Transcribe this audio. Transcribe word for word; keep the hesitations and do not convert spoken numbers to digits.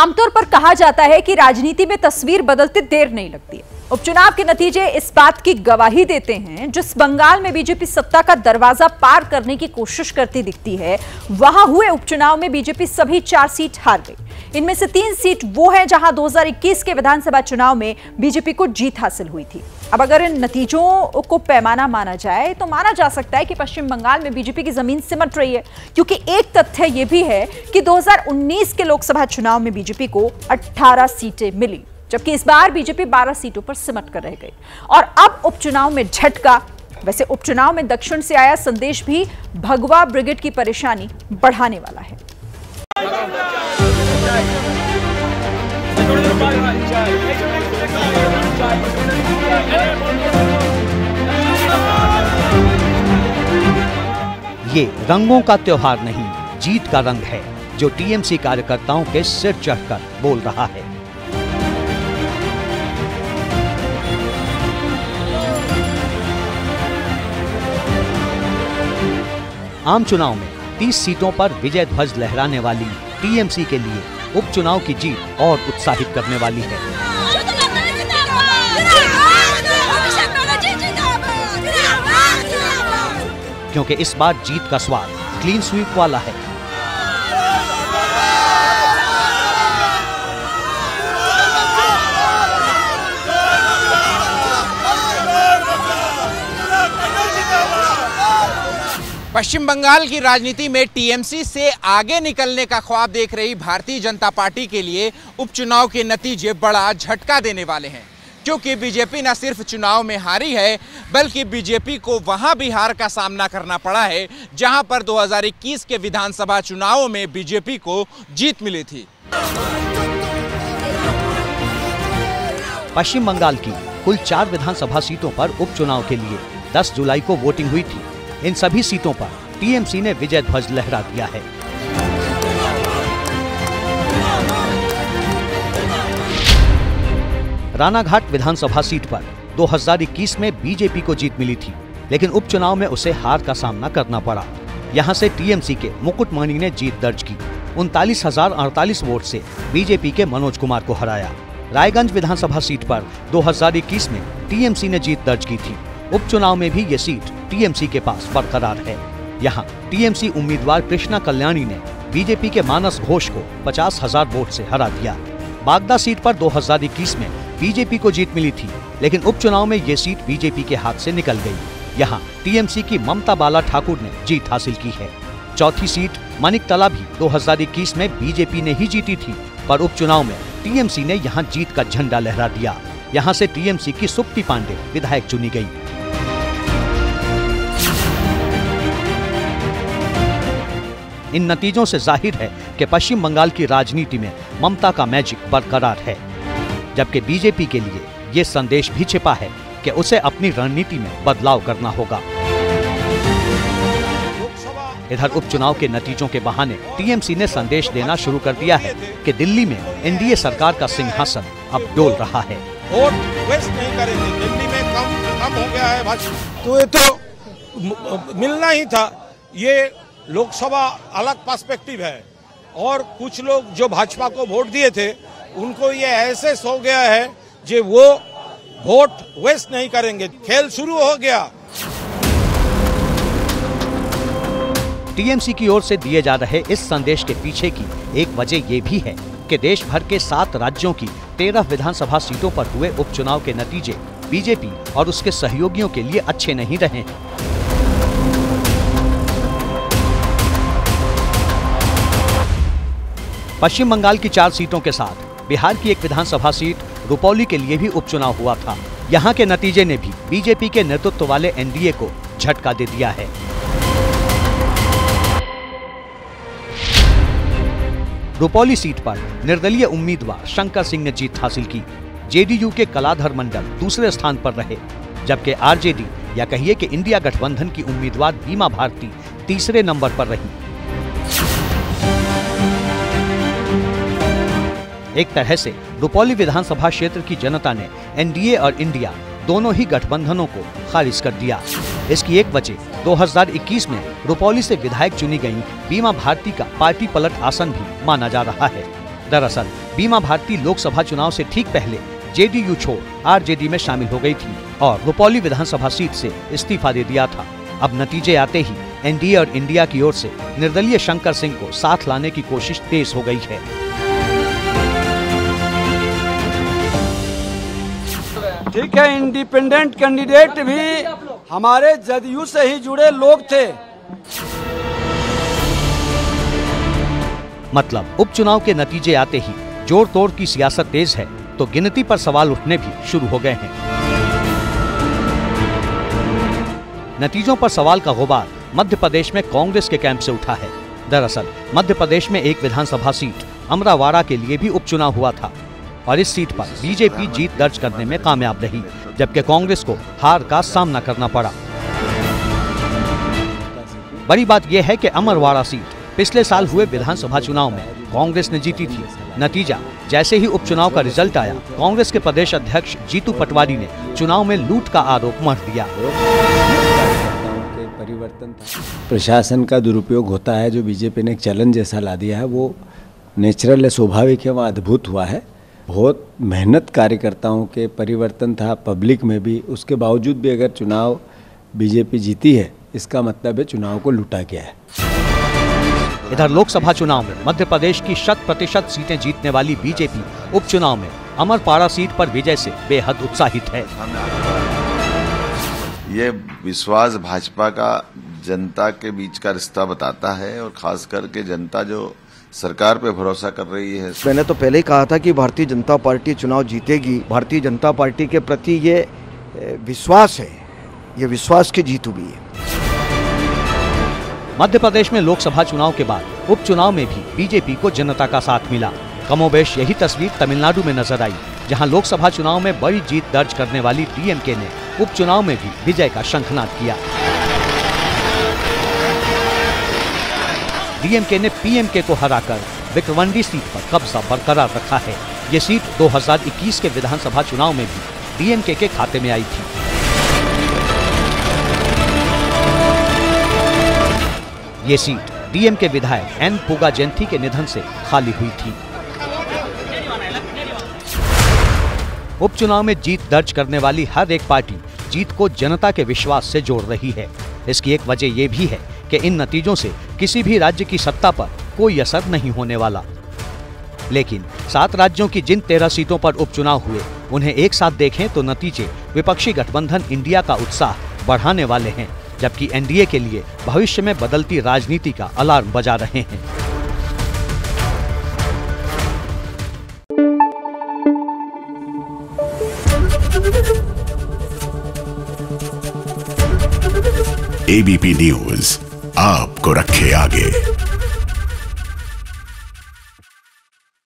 आमतौर पर कहा जाता है कि राजनीति में तस्वीर बदलते देर नहीं लगती है। उपचुनाव के नतीजे इस बात की गवाही देते हैं, जिस बंगाल में बीजेपी सत्ता का दरवाजा पार करने की कोशिश करती दिखती है, वहां हुए उपचुनाव में बीजेपी सभी चार सीट हार गई। इनमें से तीन सीट वो है जहां दो हज़ार इक्कीस के विधानसभा चुनाव में बीजेपी को जीत हासिल हुई थी। अब अगर इन नतीजों को पैमाना माना जाए तो माना जा सकता है कि पश्चिम बंगाल में बीजेपी की जमीन सिमट रही है, क्योंकि एक तथ्य यह भी है कि दो हज़ार उन्नीस के लोकसभा चुनाव में बीजेपी को अठारह सीटें मिली, जबकि इस बार बीजेपी बारह सीटों पर सिमट कर रह गई। और अब उपचुनाव में झटका। वैसे उपचुनाव में दक्षिण से आया संदेश भी भगवा ब्रिगेड की परेशानी बढ़ाने वाला है। ये रंगों का त्योहार नहीं, जीत का रंग है, जो टीएमसी कार्यकर्ताओं के सिर चढ़कर बोल रहा है। आम चुनाव में तीस सीटों पर विजय ध्वज लहराने वाली टीएमसी के लिए उपचुनाव की जीत और उत्साहित करने वाली है। क्योंकि इस बार जीत का स्वाद क्लीन स्वीप वाला है। पश्चिम बंगाल की राजनीति में टीएमसी से आगे निकलने का ख्वाब देख रही भारतीय जनता पार्टी के लिए उपचुनाव के नतीजे बड़ा झटका देने वाले हैं, क्योंकि बीजेपी न सिर्फ चुनाव में हारी है, बल्कि बीजेपी को वहां भी हार का सामना करना पड़ा है जहां पर दो हज़ार इक्कीस के विधानसभा चुनावों में बीजेपी को जीत मिली थी। पश्चिम बंगाल की कुल चार विधानसभा सीटों पर उपचुनाव के लिए दस जुलाई को वोटिंग हुई थी। इन सभी सीटों पर टीएमसी ने विजय ध्वज लहरा दिया है। रानाघाट विधानसभा सीट पर दो हज़ार इक्कीस में बीजेपी को जीत मिली थी, लेकिन उपचुनाव में उसे हार का सामना करना पड़ा। यहां से टीएमसी के मुकुट मानी ने जीत दर्ज की, उनतालीस हजार अड़तालीस वोट से बीजेपी के मनोज कुमार को हराया। रायगंज विधानसभा सीट पर दो हज़ार इक्कीस में टीएमसी ने जीत दर्ज की थी। उपचुनाव में भी ये सीट टीएमसी के पास बरकरार है। यहाँ टीएमसी उम्मीदवार कृष्णा कल्याणी ने बीजेपी के मानस घोष को पचास हजार वोट से हरा दिया। बागदा सीट पर दो हज़ार इक्कीस में बीजेपी को जीत मिली थी, लेकिन उपचुनाव में ये सीट बीजेपी के हाथ से निकल गई। यहाँ टीएमसी की ममता बाला ठाकुर ने जीत हासिल की है। चौथी सीट मानिकतला भी दो हज़ार इक्कीस में बीजेपी ने ही जीती थी, पर उपचुनाव में टीएमसी ने यहाँ जीत का झंडा लहरा दिया। यहाँ से टीएमसी की सुप्ति पांडे विधायक चुनी गयी। इन नतीजों से जाहिर है कि पश्चिम बंगाल की राजनीति में ममता का मैजिक बरकरार है, जबकि बीजेपी के लिए ये संदेश भी छिपा है कि उसे अपनी रणनीति में बदलाव करना होगा। इधर उपचुनाव के नतीजों के बहाने टीएमसी ने संदेश देना शुरू कर दिया है कि दिल्ली में एनडीए सरकार का सिंहासन अब डोल रहा है। वोट वेस्ट नहीं करेंगे, दिल्ली में कम कम हो गया है। तो ये तो मिलना ही था। ये लोकसभा अलग पर्सपेक्टिव है और कुछ लोग जो भाजपा को वोट दिए थे उनको ये एहसास हो गया है कि वो वोट वेस्ट नहीं करेंगे। खेल शुरू हो गया। टीएमसी की ओर से दिए जा रहे इस संदेश के पीछे की एक वजह ये भी है कि देश भर के सात राज्यों की तेरह विधानसभा सीटों पर हुए उपचुनाव के नतीजे बीजेपी और उसके सहयोगियों के लिए अच्छे नहीं रहे हैं। पश्चिम बंगाल की चार सीटों के साथ बिहार की एक विधानसभा सीट रुपौली के लिए भी उपचुनाव हुआ था। यहाँ के नतीजे ने भी बीजेपी के नेतृत्व वाले एनडीए को झटका दे दिया है। रुपौली सीट पर निर्दलीय उम्मीदवार शंका सिंह ने जीत हासिल की। जेडीयू के कलाधर मंडल दूसरे स्थान पर रहे, जबकि आरजेडी या कहिए कि इंडिया गठबंधन की उम्मीदवार बीमा भारती तीसरे नंबर पर रही। एक तरह से रुपौली विधानसभा क्षेत्र की जनता ने एनडीए और इंडिया दोनों ही गठबंधनों को खारिज कर दिया। इसकी एक वजह दो हज़ार इक्कीस में रुपौली से विधायक चुनी गई बीमा भारती का पार्टी पलट आसन भी माना जा रहा है। दरअसल बीमा भारती लोकसभा चुनाव से ठीक पहले जेडीयू छोड़ आरजेडी में शामिल हो गई थी और रुपौली विधानसभा सीट से इस्तीफा दे दिया था। अब नतीजे आते ही एनडीए और इंडिया की ओर से निर्दलीय शंकर सिंह को साथ लाने की कोशिश तेज हो गई है। ठीक है, इंडिपेंडेंट कैंडिडेट भी हमारे जदयू से ही जुड़े लोग थे। मतलब उपचुनाव के नतीजे आते ही जोड़ तोड़ की सियासत तेज है तो गिनती पर सवाल उठने भी शुरू हो गए हैं। नतीजों पर सवाल का गुबार मध्य प्रदेश में कांग्रेस के कैंप से उठा है। दरअसल मध्य प्रदेश में एक विधानसभा सीट अमरावाड़ा के लिए भी उपचुनाव हुआ था और इस सीट पर बीजेपी जीत दर्ज करने में कामयाब रही, जबकि कांग्रेस को हार का सामना करना पड़ा। बड़ी बात यह है कि अमरावाड़ा सीट पिछले साल हुए विधानसभा चुनाव में कांग्रेस ने जीती थी। नतीजा जैसे ही उपचुनाव का रिजल्ट आया, कांग्रेस के प्रदेश अध्यक्ष जीतू पटवारी ने चुनाव में लूट का आरोप मढ़ दिया। परिवर्तन प्रशासन का दुरुपयोग होता है, जो बीजेपी ने एक चैलेंज जैसा ला दिया है, वो नेचुरल है, स्वाभाविक है, वह अद्भुत हुआ है। बहुत मेहनत कार्यकर्ताओं के परिवर्तन था पब्लिक में भी, उसके बावजूद भी अगर चुनाव बीजेपी जीती है, इसका मतलब है चुनाव को लूटा गया है। इधर लोकसभा चुनाव में मध्य प्रदेश की शत प्रतिशत सीटें जीतने वाली बीजेपी उपचुनाव में अमरपाड़ा सीट पर विजय से बेहद उत्साहित है। ये विश्वास भाजपा का जनता के बीच का रिश्ता बताता है और खास करके जनता जो सरकार पे भरोसा कर रही है। मैंने तो पहले ही कहा था कि भारतीय जनता पार्टी चुनाव जीतेगी। भारतीय जनता पार्टी के प्रति ये विश्वास है, ये विश्वास की जीत हुई है। मध्य प्रदेश में लोकसभा चुनाव के बाद उपचुनाव में भी बीजेपी को जनता का साथ मिला। कमोबेश यही तस्वीर तमिलनाडु में नजर आई, जहां लोकसभा चुनाव में बड़ी जीत दर्ज करने वाली डीएमके ने उपचुनाव में भी विजय का शंखनाद किया। डीएमके ने पीएमके को हराकर विक्रवंडी सीट पर कब्जा बरकरार रखा है। ये सीट दो हजार इक्कीस के विधानसभा चुनाव में भी डीएमके के खाते में आई थी। ये सीट डीएमके विधायक एन पुगा जयंती के निधन से खाली हुई थी। उपचुनाव में जीत दर्ज करने वाली हर एक पार्टी जीत को जनता के विश्वास से जोड़ रही है। इसकी एक वजह यह भी है कि इन नतीजों से किसी भी राज्य की सत्ता पर कोई असर नहीं होने वाला। लेकिन सात राज्यों की जिन तेरह सीटों पर उपचुनाव हुए, उन्हें एक साथ देखें तो नतीजे विपक्षी गठबंधन इंडिया का उत्साह बढ़ाने वाले हैं, जबकि एनडीए के लिए भविष्य में बदलती राजनीति का अलार्म बजा रहे हैं। एबीपी न्यूज़ आपको रखे आगे।